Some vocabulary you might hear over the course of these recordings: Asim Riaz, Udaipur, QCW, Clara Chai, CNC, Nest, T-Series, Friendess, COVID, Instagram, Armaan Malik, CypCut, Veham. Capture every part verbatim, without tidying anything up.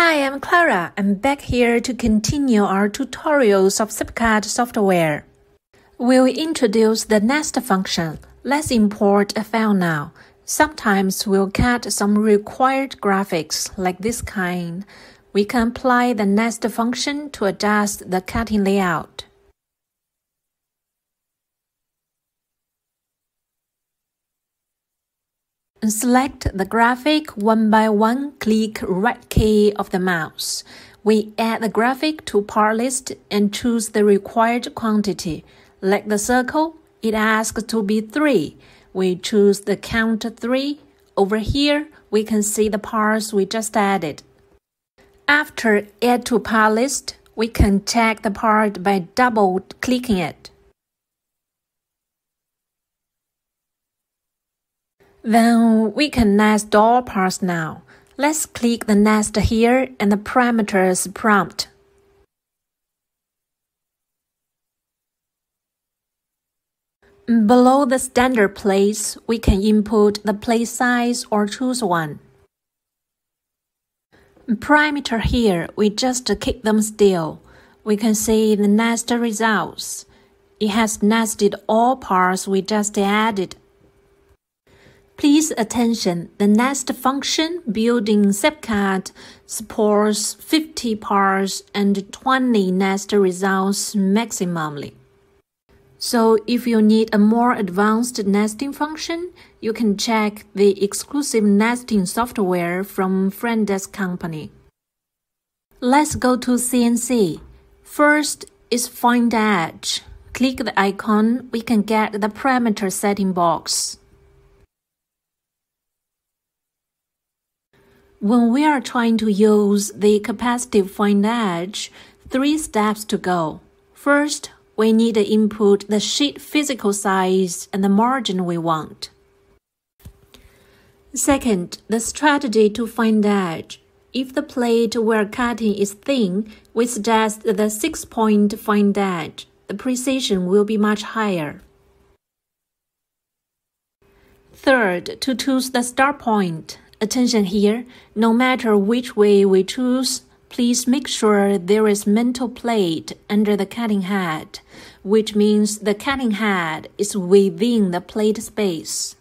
Hi, I'm Clara. I'm back here to continue our tutorials of CypCut software. We'll introduce the nest function. Let's import a file now. Sometimes we'll cut some required graphics like this kind. We can apply the nest function to adjust the cutting layout. Select the graphic one by one, click right key of the mouse. We add the graphic to part list and choose the required quantity. Like the circle, it asks to be three. We choose the count three. Over here, we can see the parts we just added. After add to part list, we can check the part by double clicking it. Then we can nest all parts now. Let's click the nest here and the parameters prompt. Below the standard place, we can input the place size or choose one. Parameter here, we just keep them still. We can see the nest results. It has nested all parts we just added. Please attention, the nest function building CypCut supports fifty parts and twenty nest results maximally. So if you need a more advanced nesting function, you can check the exclusive nesting software from Friendess company. Let's go to C N C. First is find edge. Click the icon, we can get the parameter setting box. When we are trying to use the capacitive find edge, three steps to go. First, we need to input the sheet physical size and the margin we want. Second, the strategy to find edge. If the plate we're cutting is thin, we suggest the six-point find edge. The precision will be much higher. Third, to choose the start point. Attention here, no matter which way we choose, please make sure there is metal plate under the cutting head, which means the cutting head is within the plate space.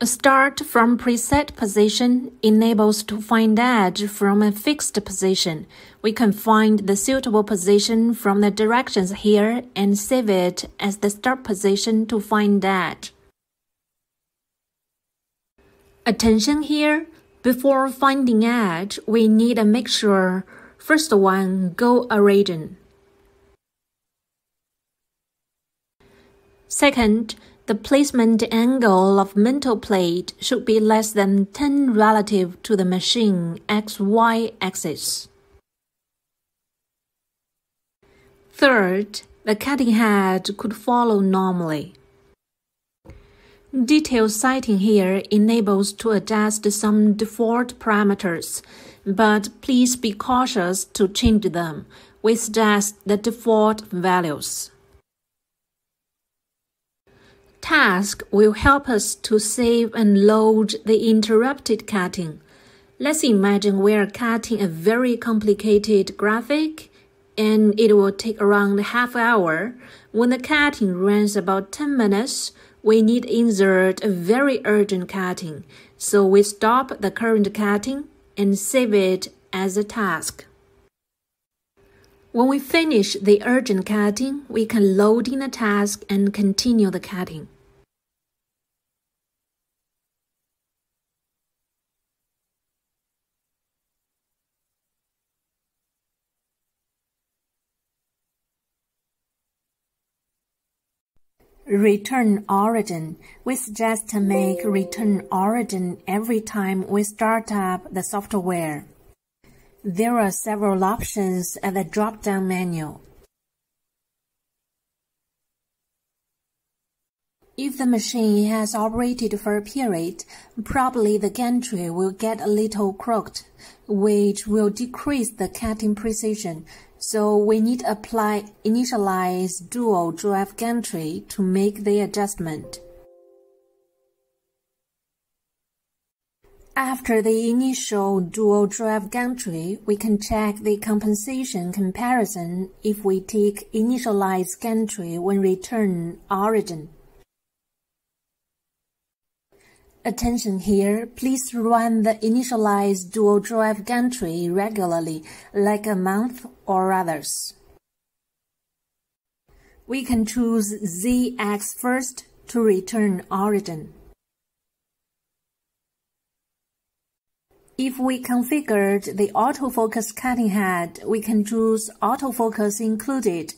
A start from preset position enables to find edge from a fixed position. We can find the suitable position from the directions here and save it as the start position to find edge. Attention here, before finding edge, we need to make sure, first one, go origin. Second, the placement angle of metal plate should be less than ten relative to the machine X Y axis. Third, the cutting head could follow normally. Detailed sighting here enables to adjust some default parameters, but please be cautious to change them. We suggest the default values. Task will help us to save and load the interrupted cutting. Let's imagine we are cutting a very complicated graphic, and it will take around half an hour. When the cutting runs about ten minutes, we need to insert a very urgent cutting, so we stop the current cutting and save it as a task. When we finish the urgent cutting, we can load in the task and continue the cutting. Return origin. We suggest to make return origin every time we start up the software. There are several options at the drop-down menu. If the machine has operated for a period, probably the gantry will get a little crooked, which will decrease the cutting precision. So we need to apply initialize dual drive gantry to make the adjustment. After the initial dual drive gantry, we can check the compensation comparison if we tick initialize gantry when return origin. Attention here, please run the initialize dual drive gantry regularly, like a month or others. We can choose Z X first to return origin. If we configured the autofocus cutting head, we can choose autofocus included.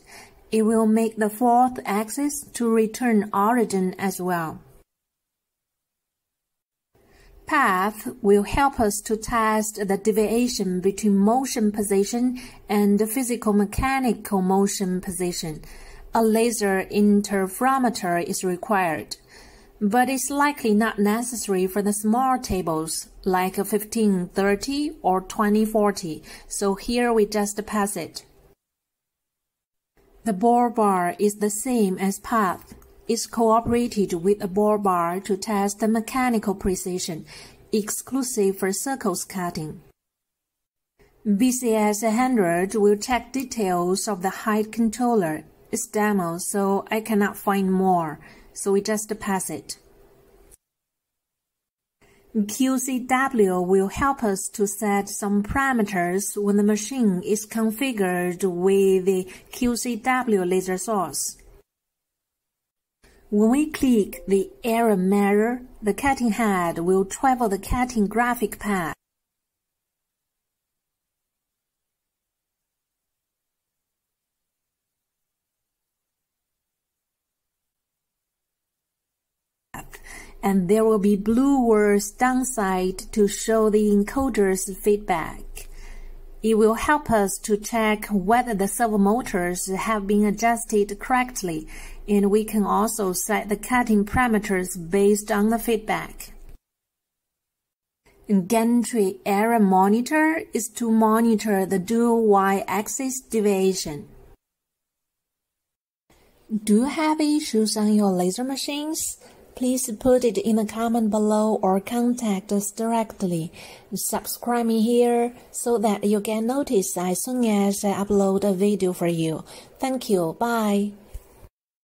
It will make the fourth axis to return origin as well. Path will help us to test the deviation between motion position and physical mechanical motion position. A laser interferometer is required, but it's likely not necessary for the small tables like fifteen thirty or twenty forty, so here we just pass it. The ball bar is the same as path. It's cooperated with a ball bar to test the mechanical precision, exclusive for circles cutting. B C S one hundred will check details of the height controller. It's demo, so I cannot find more, so we just pass it. Q C W will help us to set some parameters when the machine is configured with the Q C W laser source. When we click the error measure, the cutting head will travel the cutting graphic path. And there will be blue words downside to show the encoder's feedback. It will help us to check whether the servo motors have been adjusted correctly, and we can also set the cutting parameters based on the feedback. Gantry error monitor is to monitor the dual y-axis deviation. Do you have issues on your laser machines? Please put it in the comment below or contact us directly. Subscribe me here so that you get notice as soon as I upload a video for you. Thank you. Bye.